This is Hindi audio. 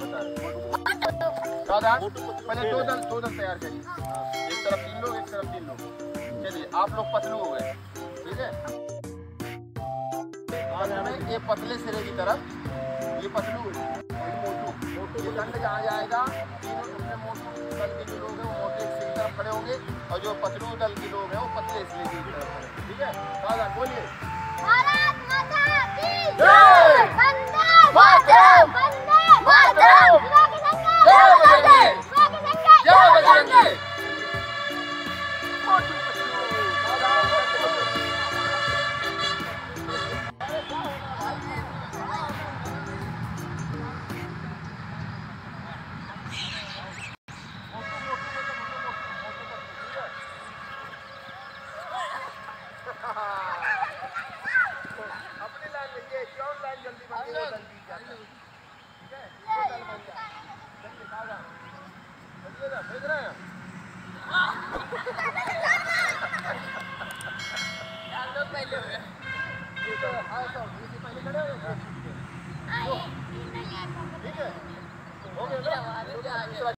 बता पहले दो दल तैयार करिए। एक तरफ 3 लोग, एक तरफ 3 लोग। चलिए आप लोग पतलू हो गए, ठीक है। और हमें ये पतले सिरे की तरफ, ये पतलू मोटू दंड जहाँ जाएगा, तीनों उसमें मोटू दल के जो लोग हैं वो मोटे सिरे की तरफ खड़े होंगे और जो पतलू दल के लोग हैं वो पतले सिरे की तरफ खड़े, ठीक है। दादा बोलिए ठीक है, ओके।